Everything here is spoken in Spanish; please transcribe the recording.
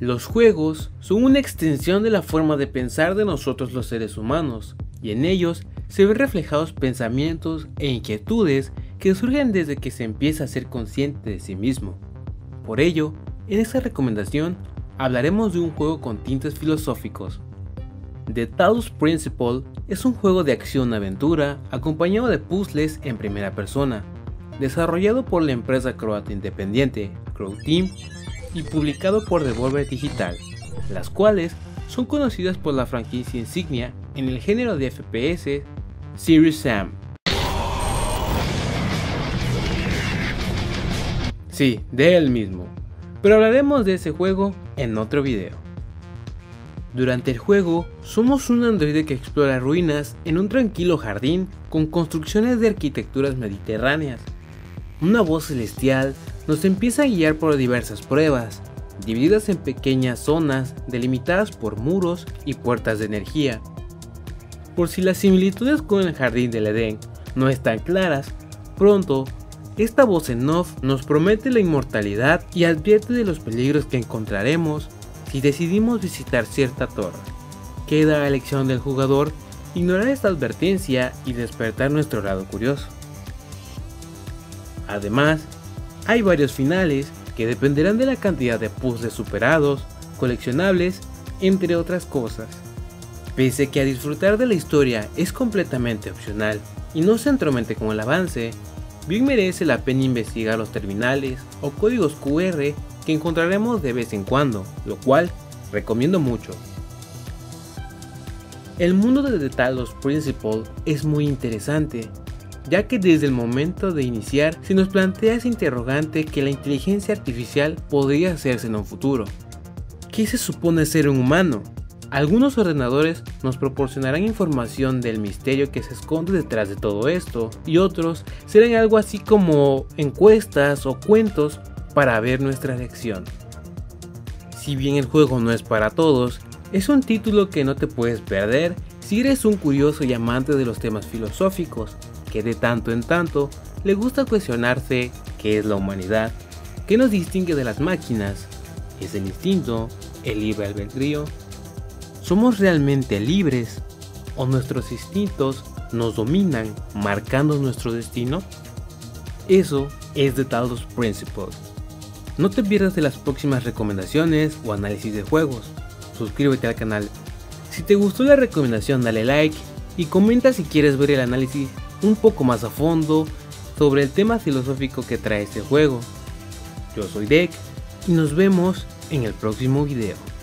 Los juegos son una extensión de la forma de pensar de nosotros los seres humanos, y en ellos se ven reflejados pensamientos e inquietudes que surgen desde que se empieza a ser consciente de sí mismo. Por ello, en esta recomendación hablaremos de un juego con tintes filosóficos. The Talos Principle es un juego de acción-aventura acompañado de puzzles en primera persona, desarrollado por la empresa croata independiente Croteam y publicado por Devolver Digital, las cuales son conocidas por la franquicia insignia en el género de FPS, Series Sam. Sí, de él mismo, pero hablaremos de ese juego en otro video. Durante el juego, somos un androide que explora ruinas en un tranquilo jardín con construcciones de arquitecturas mediterráneas. Una voz celestial nos empieza a guiar por diversas pruebas, divididas en pequeñas zonas delimitadas por muros y puertas de energía. Por si las similitudes con el jardín del Edén no están claras, pronto esta voz en off nos promete la inmortalidad y advierte de los peligros que encontraremos si decidimos visitar cierta torre. Queda a elección del jugador ignorar esta advertencia y despertar nuestro lado curioso. Además, hay varios finales que dependerán de la cantidad de puzzles superados, coleccionables, entre otras cosas. Pese que a disfrutar de la historia es completamente opcional y no se entromete con el avance, bien merece la pena investigar los terminales o códigos QR que encontraremos de vez en cuando, lo cual recomiendo mucho. El mundo de The Talos Principle es muy interesante, ya que desde el momento de iniciar se nos plantea ese interrogante que la inteligencia artificial podría hacerse en un futuro. ¿Qué se supone ser un humano? Algunos ordenadores nos proporcionarán información del misterio que se esconde detrás de todo esto, y otros serán algo así como encuestas o cuentos para ver nuestra reacción. Si bien el juego no es para todos, es un título que no te puedes perder si eres un curioso y amante de los temas filosóficos, que de tanto en tanto le gusta cuestionarse qué es la humanidad, qué nos distingue de las máquinas, es el instinto, el libre albedrío. ¿Somos realmente libres o nuestros instintos nos dominan marcando nuestro destino? Eso es The Talos Principle. No te pierdas de las próximas recomendaciones o análisis de juegos, suscríbete al canal. Si te gustó la recomendación dale like y comenta si quieres ver el análisis un poco más a fondo sobre el tema filosófico que trae este juego. Yo soy Deck y nos vemos en el próximo video.